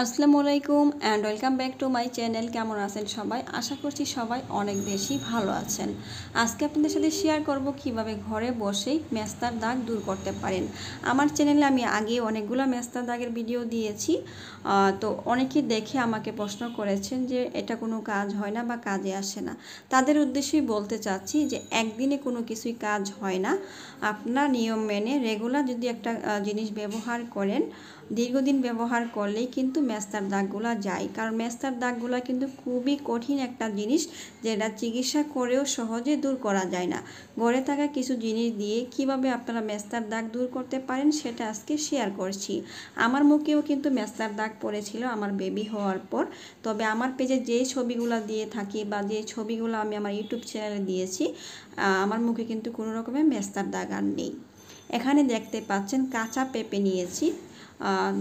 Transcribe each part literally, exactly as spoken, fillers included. আসসালামু আলাইকুম and welcome back to my channel. কেমন আছেন সবাই? আশা করছি সবাই অনেক বেশি ভালো আছেন। আজকে আপনাদের সাথে শেয়ার করব কিভাবে ঘরে বসেই মেস্তার দাগ দূর করতে পারেন। আমার চ্যানেলে আমি আগে অনেকগুলো মেস্তার দাগের ভিডিও দিয়েছি, তো অনেকে দেখে আমাকে প্রশ্ন করেছেন যে এটা কোনো কাজ হয় না বা কাজে আসে না। তাদের উদ্দেশ্যেই বলতে চাচ্ছি যে একদিনে কোনো কিছুই কাজ হয় না। আপনার নিয়ম মেনে রেগুলার যদি একটা জিনিস ব্যবহার করেন, দীর্ঘদিন ব্যবহার করলেই কিন্তু মেস্তার দাগগুলা যায়। কারণ মেস্তার দাগগুলা কিন্তু খুবই কঠিন একটা জিনিস, যেটা চিকিৎসা করেও সহজে দূর করা যায় না। ঘরে থাকা কিছু জিনিস দিয়ে কিভাবে আপনারা মেস্তার দাগ দূর করতে পারেন সেটা আজকে শেয়ার করছি। আমার মুখেও কিন্তু মেস্তার দাগ পড়েছিল আমার বেবি হওয়ার পর। তবে আমার পেজে যে ছবিগুলো দিয়ে থাকি বা যে ছবিগুলো আমি আমার ইউটিউব চ্যানেলে দিয়েছি, আমার মুখে কিন্তু কোনো রকমের মেস্তার দাগ আর নেই। এখানে দেখতে পাচ্ছেন কাঁচা পেঁপে নিয়েছি,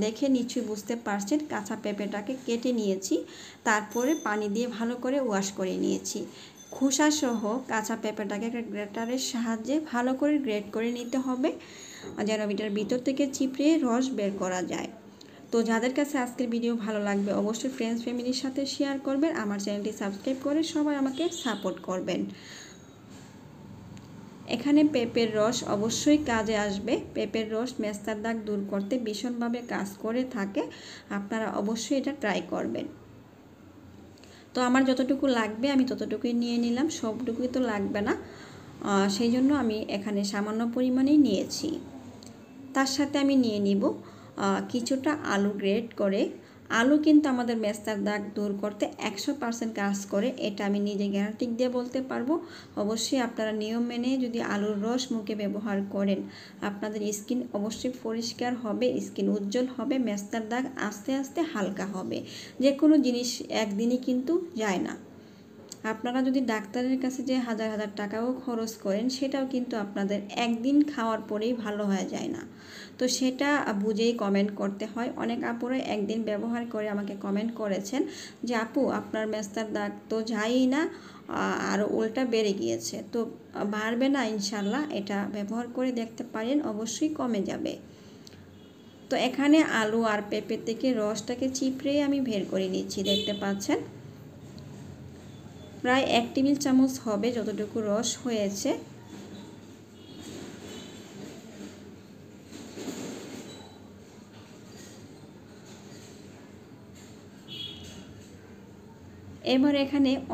দেখে নিশ্চয়ই বুঝতে পারছেন কাঁচা পেঁপেটাকে কেটে নিয়েছি, তারপরে পানি দিয়ে ভালো করে ওয়াশ করে নিয়েছি। খোসাসহ কাঁচা পেঁপেটাকে একটা গ্রেটারের সাহায্যে ভালো করে গ্রেট করে নিতে হবে, যেন এটার ভিতর থেকে চিপড়ে রস বের করা যায়। তো যাদের কাছে আজকের ভিডিও ভালো লাগবে অবশ্যই ফ্রেন্ডস ফ্যামিলির সাথে শেয়ার করবেন, আমার চ্যানেলটি সাবস্ক্রাইব করে সবাই আমাকে সাপোর্ট করবেন। এখানে পেঁপের রস অবশ্যই কাজে আসবে। পেঁপের রস মেস্তার দাগ দূর করতে ভীষণভাবে কাজ করে থাকে, আপনারা অবশ্যই এটা ট্রাই করবেন। তো আমার যতটুকু লাগবে আমি ততটুকুই নিয়ে নিলাম, সবটুকুই তো লাগবে না, সেই জন্য আমি এখানে সামান্য পরিমাণেই নিয়েছি। তার সাথে আমি নিয়ে নিব কিছুটা আলু গ্রেট করে। আলু কিন্তু আমাদের মেস্তার দাগ দূর করতে একশো পার্সেন্ট কাজ করে, এটা আমি নিজে গ্যারান্টি দিয়ে বলতে পারবো। অবশ্যই আপনারা নিয়ম মেনে যদি আলুর রস মুখে ব্যবহার করেন, আপনাদের স্কিন অবশ্যই পরিষ্কার হবে, স্কিন উজ্জ্বল হবে, মেস্তার দাগ আস্তে আস্তে হালকা হবে। যে কোনো জিনিস একদিনই কিন্তু যায় না। আপনারা যদি ডাক্তারের কাছে যে হাজার হাজার টাকাও খরচ করেন, সেটাও কিন্তু আপনাদের একদিন খাওয়ার পরেই ভালো হয়ে যায় না। তো সেটা বুঝেই কমেন্ট করতে হয়। অনেক আপুরা একদিন ব্যবহার করে আমাকে কমেন্ট করেছেন যে আপু আপনার মেস্তার দাগ তো যায়ই না, আরও উল্টা বেড়ে গিয়েছে। তো বাড়বে না ইনশাল্লাহ, এটা ব্যবহার করে দেখতে পারেন, অবশ্যই কমে যাবে। তো এখানে আলু আর পেঁপে থেকে রসটাকে চিপড়ে আমি বের করে নিচ্ছি, দেখতে পাচ্ছেন প্রায় এক টেবিল চামচ হবে যতটুকু রস হয়েছে। এবার এখানে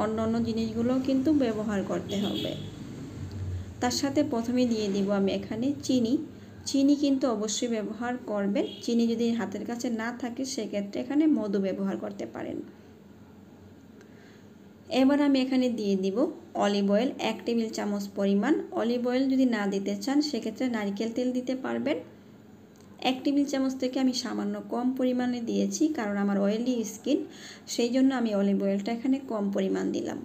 অন্য অন্য জিনিসগুলো কিন্তু ব্যবহার করতে হবে। তার সাথে প্রথমে দিয়ে দিব আমি এখানে চিনি। চিনি কিন্তু অবশ্যই ব্যবহার করবেন। চিনি যদি হাতের কাছে না থাকে সেক্ষেত্রে এখানে মধু ব্যবহার করতে পারেন। এবার আমি এখানে দিয়ে দিব অলিভ অয়েল এক টেবিল চামচ পরিমাণ। অলিভ অয়েল যদি না দিতে চান সেক্ষেত্রে নারকেল তেল দিতে পারবেন। এক টেবিল চামচ থেকে আমি সামান্য কম পরিমাণে দিয়েছি, কারণ আমার অয়েলি স্কিন, সেই জন্য আমি অলিভ অয়েলটা এখানে কম পরিমাণ দিলাম।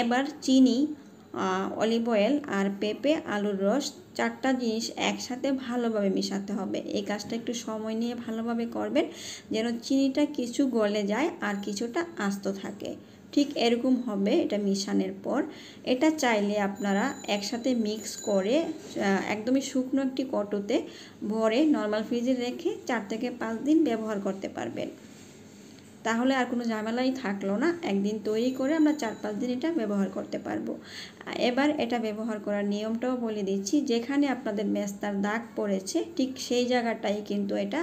এবার চিনি, অলিভ অয়েল আর পেঁপে, আলুর রস, চারটা জিনিস একসাথে ভালোভাবে মিশাতে হবে। এই কাজটা একটু সময় নিয়ে ভালোভাবে করবেন, যেন চিনিটা কিছু গলে যায় আর কিছুটা আস্ত থাকে, ঠিক এরকম হবে এটা মিশানোর পর। এটা চাইলে আপনারা একসাথে মিক্স করে একদমই শুকনো একটি কটোতে ভরে নর্মাল ফ্রিজে রেখে চার থেকে পাঁচ দিন ব্যবহার করতে পারবেন। তাহলে আর কোনো ঝামেলাই থাকলো না। একদিন তৈরি করে আমরা চার পাঁচ দিন এটা ব্যবহার করতে পারবো। এবার এটা ব্যবহার করার নিয়মটাও বলে দিচ্ছি। যেখানে আপনাদের মেস্তার দাগ পড়েছে ঠিক সেই জায়গাটাই কিন্তু এটা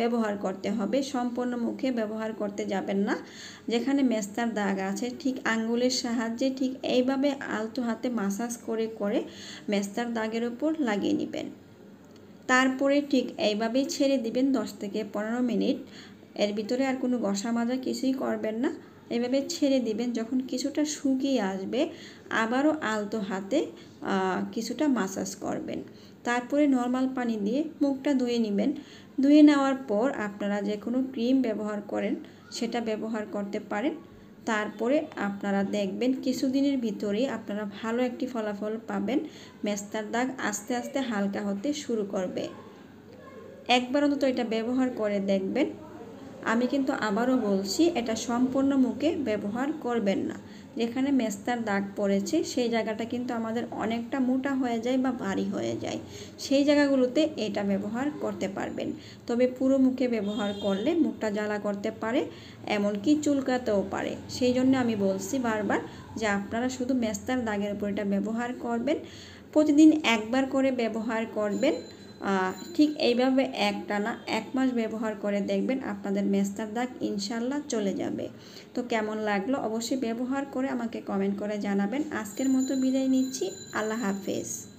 ব্যবহার করতে হবে, সম্পূর্ণ মুখে ব্যবহার করতে যাবেন না। যেখানে মেস্তার দাগ আছে ঠিক আঙ্গুলের সাহায্যে ঠিক এইভাবে আলতো হাতে মাসাজ করে করে মেস্তার দাগের উপর লাগিয়ে নেবেন, তারপরে ঠিক এইভাবেই ছেড়ে দিবেন দশ থেকে পনেরো মিনিট। এর ভিতরে আর কোনো ঘষা মাজা কিছুই করবেন না, এভাবে ছেড়ে দিবেন। যখন কিছুটা শুকিয়ে আসবে আবারও আলতো হাতে কিছুটা মাসাজ করবেন, তারপরে নর্মাল পানি দিয়ে মুখটা ধুয়ে নেবেন। ধুয়ে নেওয়ার পর আপনারা যে কোনো ক্রিম ব্যবহার করেন সেটা ব্যবহার করতে পারেন। তারপরে আপনারা দেখবেন কিছুদিনের ভিতরেই আপনারা ভালো একটি ফলাফল পাবেন। মেস্তার দাগ আস্তে আস্তে হালকা হতে শুরু করবে। একবার অন্তত এটা ব্যবহার করে দেখবেন। आमी किन्तु आबारो बोलछी एटा सम्पूर्ण मुखे व्यवहार करबेन ना। जेखाने मेस्तार दाग पड़ेछे सेई जायगाटा किन्तु आमादेर अनेकटा मोटा हये जाय बा भारी हये जाय, सेई जायगागुलोते एटा व्यवहार करते पारबेन। तबे पुरो मुखे व्यवहार करले मुखटा जाला करते पारे, एमनकि चुलकातेओ पारे। सेई जोन्नो आमी बोलछी बारबार जे आपनारा शुधु मेस्तार दागेर उपर एटा व्यवहार करबेन, प्रतिदिन एकबार करे व्यवहार करबेन। ठीक এইভাবে একটানা এক মাস ব্যবহার করে দেখবেন আপনাদের মেস্তার দাগ ইনশাআল্লাহ চলে যাবে। তো কেমন লাগলো অবশ্যই ব্যবহার করে আমাকে কমেন্ট করে জানাবেন। আজকের মতো বিদায় নিচ্ছি, আল্লাহ হাফেজ।